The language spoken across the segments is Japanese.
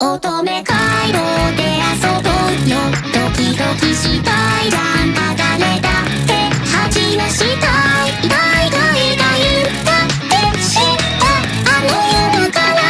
乙女回廊で遊ぼうよ。ドキドキしたいランパがれたって恥がしたい。大々が言ったって知ったあの夜から。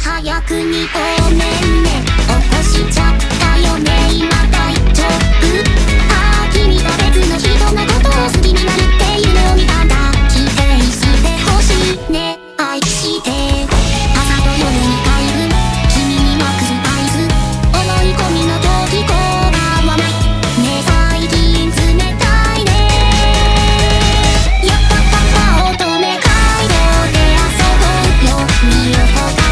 早くにごめんね、起こしちゃったよね。今大丈夫？ああ、君が別の人のことを好きになるって夢を見たんだ。否定してほしいね、愛して。朝と夜に帰る君に巻くスパイス、思い込みの時こだわないね。最近冷たいね。やっぱ乙女街道で遊ぼうよ。身を乙女